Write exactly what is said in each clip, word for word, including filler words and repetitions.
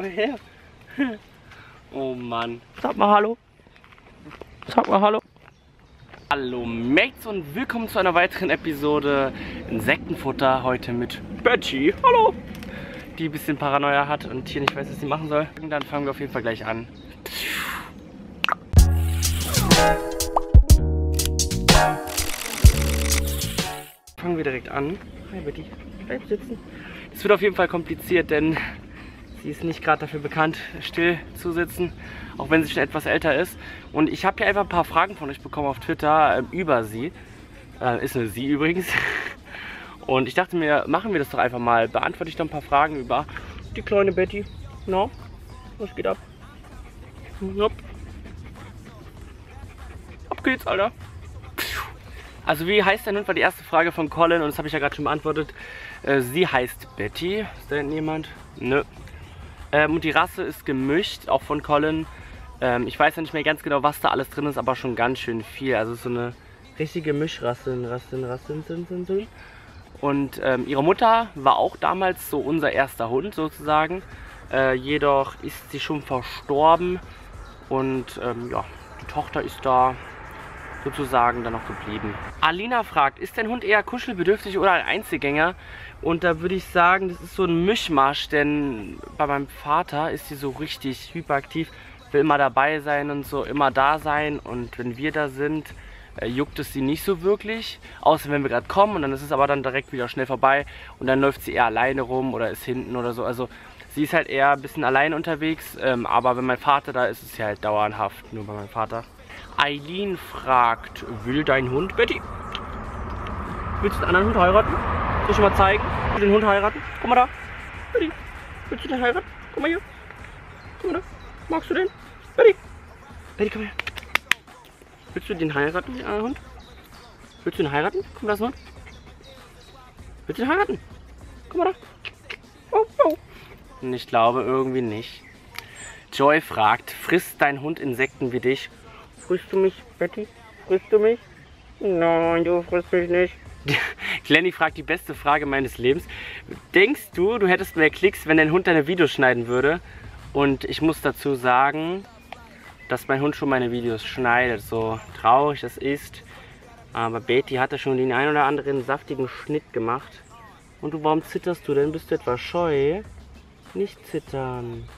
komm her. Oh Mann. Sag mal hallo. Sag mal hallo. Hallo Mates und willkommen zu einer weiteren Episode Insektenfutter. Heute mit Betty. Hallo. Die ein bisschen Paranoia hat und hier nicht weiß, was sie machen soll. Und dann fangen wir auf jeden Fall gleich an. Fangen wir direkt an. Hi Betty. Bleib sitzen. Es wird auf jeden Fall kompliziert, denn sie ist nicht gerade dafür bekannt, still zu sitzen, auch wenn sie schon etwas älter ist. Und ich habe ja einfach ein paar Fragen von euch bekommen auf Twitter äh, über sie. Äh, ist eine sie übrigens. Und ich dachte mir, machen wir das doch einfach mal. Beantworte ich doch ein paar Fragen über die kleine Betty. No? Was geht ab? Nope. Ab geht's, Alter. Also wie heißt der Hund war die erste Frage von Colin und das habe ich ja gerade schon beantwortet. Äh, sie heißt Betty. Ist da denn jemand? Nö. Ähm, und die Rasse ist gemischt, auch von Colin. Ähm, ich weiß ja nicht mehr ganz genau, was da alles drin ist, aber schon ganz schön viel. Also so eine richtige Mischrasse. Rassen, Rassen, Rassen. Und ähm, ihre Mutter war auch damals so unser erster Hund sozusagen. Äh, jedoch ist sie schon verstorben. Und ähm, ja, die Tochter ist da sozusagen dann noch geblieben. Alina fragt, ist dein Hund eher kuschelbedürftig oder ein Einzelgänger? Und da würde ich sagen, das ist so ein Mischmasch, denn bei meinem Vater ist sie so richtig hyperaktiv, will immer dabei sein und so, immer da sein, und wenn wir da sind, juckt es sie nicht so wirklich, außer wenn wir gerade kommen, und dann ist es aber dann direkt wieder schnell vorbei und dann läuft sie eher alleine rum oder ist hinten oder so. Also sie ist halt eher ein bisschen allein unterwegs, aber wenn mein Vater da ist, ist sie halt dauerhaft nur bei meinem Vater. Aileen fragt, will dein Hund, Betty? Willst du einen anderen Hund heiraten? Soll ich dir mal zeigen? Willst du den Hund heiraten? Guck mal da. Betty, willst du den heiraten? Guck mal hier. Guck mal da. Magst du den? Betty. Betty, komm her. Willst du den heiraten, den anderen Hund? Willst du den heiraten? Guck mal, da ist ein Hund. Willst du den heiraten? Guck mal da. Oh, oh. Und ich glaube irgendwie nicht. Joy fragt, frisst dein Hund Insekten wie dich? Frisst du mich, Betty? Frisst du mich? Nein, du frisst mich nicht. Lenny fragt die beste Frage meines Lebens. Denkst du, du hättest mehr Klicks, wenn dein Hund deine Videos schneiden würde? Und ich muss dazu sagen, dass mein Hund schon meine Videos schneidet. So traurig das ist. Aber Betty hatte schon den ein oder anderen saftigen Schnitt gemacht. Und du, warum zitterst du denn? Bist du etwa scheu? Nicht zittern.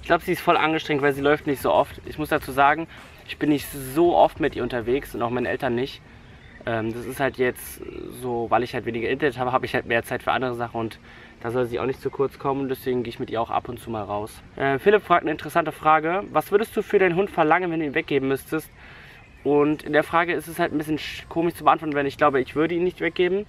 Ich glaube, sie ist voll angestrengt, weil sie läuft nicht so oft. Ich muss dazu sagen, ich bin nicht so oft mit ihr unterwegs und auch meine Eltern nicht. Ähm, das ist halt jetzt so, weil ich halt weniger Internet habe, habe ich halt mehr Zeit für andere Sachen und da soll sie auch nicht zu kurz kommen. Deswegen gehe ich mit ihr auch ab und zu mal raus. Äh, Philipp fragt eine interessante Frage. Was würdest du für deinen Hund verlangen, wenn du ihn weggeben müsstest? Und in der Frage ist es halt ein bisschen komisch zu beantworten, weil ich glaube, ich würde ihn nicht weggeben.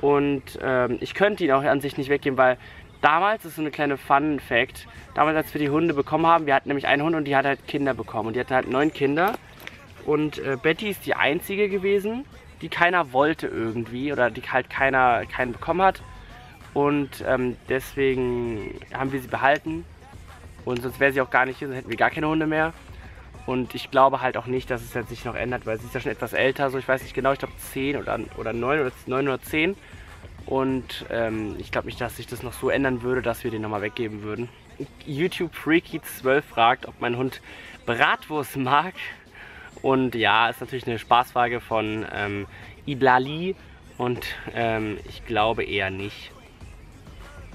Und ähm, ich könnte ihn auch an sich nicht weggeben, weil damals, das ist so eine kleine Fun-Fact, damals als wir die Hunde bekommen haben, wir hatten nämlich einen Hund und die hat halt Kinder bekommen. Und die hatte halt neun Kinder. Und äh, Betty ist die einzige gewesen, die keiner wollte irgendwie oder die halt keiner keinen bekommen hat. Und ähm, deswegen haben wir sie behalten. Und sonst wäre sie auch gar nicht hier, sonst hätten wir gar keine Hunde mehr. Und ich glaube halt auch nicht, dass es jetzt sich noch ändert, weil sie ist ja schon etwas älter. So, ich weiß nicht genau, ich glaube zehn oder, oder neun oder neun oder zehn. Und ähm, ich glaube nicht, dass sich das noch so ändern würde, dass wir den nochmal weggeben würden. YouTube Freaky zwölf fragt, ob mein Hund Bratwurst mag. Und ja, ist natürlich eine Spaßfrage von ähm, Iblali. Und ähm, ich glaube eher nicht.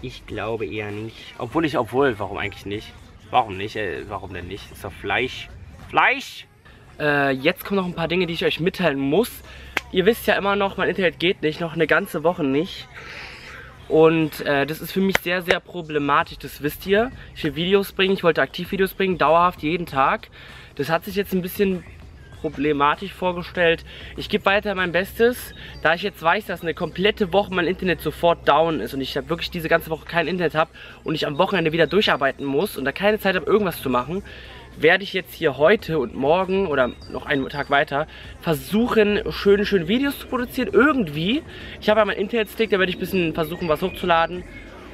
Ich glaube eher nicht. Obwohl ich, obwohl, warum eigentlich nicht? Warum nicht? Äh, warum denn nicht? Ist doch Fleisch. Fleisch! Äh, jetzt kommen noch ein paar Dinge, die ich euch mitteilen muss. Ihr wisst ja immer noch, mein Internet geht nicht, noch eine ganze Woche nicht. Und äh, das ist für mich sehr, sehr problematisch, das wisst ihr. Ich will Videos bringen, ich wollte Aktivvideos bringen, dauerhaft, jeden Tag. Das hat sich jetzt ein bisschen problematisch vorgestellt. Ich gebe weiter mein Bestes, da ich jetzt weiß, dass eine komplette Woche mein Internet sofort down ist und ich hab wirklich diese ganze Woche kein Internet habe und ich am Wochenende wieder durcharbeiten muss und da keine Zeit habe, irgendwas zu machen, werde ich jetzt hier heute und morgen oder noch einen Tag weiter versuchen, schöne, schöne Videos zu produzieren, irgendwie. Ich habe ja meinen Internetstick, da werde ich ein bisschen versuchen, was hochzuladen.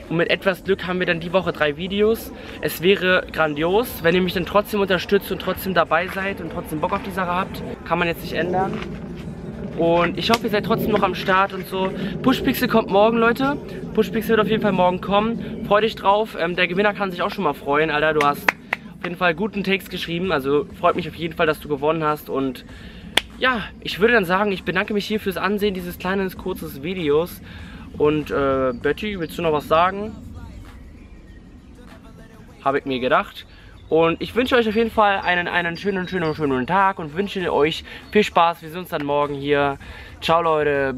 Und mit etwas Glück haben wir dann die Woche drei Videos. Es wäre grandios, wenn ihr mich dann trotzdem unterstützt und trotzdem dabei seid und trotzdem Bock auf die Sache habt. Kann man jetzt nicht ändern. Und ich hoffe, ihr seid trotzdem noch am Start und so. Pushpixel kommt morgen, Leute. Pushpixel wird auf jeden Fall morgen kommen. Freu dich drauf. Ähm, der Gewinner kann sich auch schon mal freuen, Alter. Du hast auf jeden Fall guten Text geschrieben. Also freut mich auf jeden Fall, dass du gewonnen hast. Und ja, ich würde dann sagen, ich bedanke mich hier fürs Ansehen dieses kleinen, kurzen Videos. Und äh, Betty, willst du noch was sagen? Habe ich mir gedacht. Und ich wünsche euch auf jeden Fall einen, einen schönen, schönen, schönen Tag und wünsche euch viel Spaß. Wir sehen uns dann morgen hier. Ciao, Leute.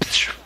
Psst.